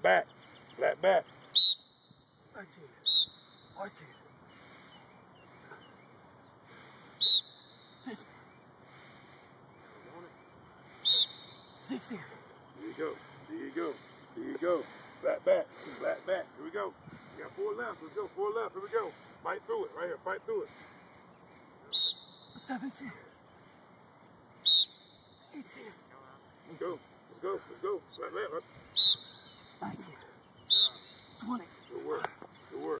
Flat back. Flat back. Watch it. Watch it. 60. There you go. There you go. There you go. Flat back. Flat back. Here we go. We got four left. Let's go. Four left. Here we go. Fight through it. Right here. Fight through it. 17. 18. Let's go. Let's go. Let's go. Flat back. 19. 20. Good work. Good work.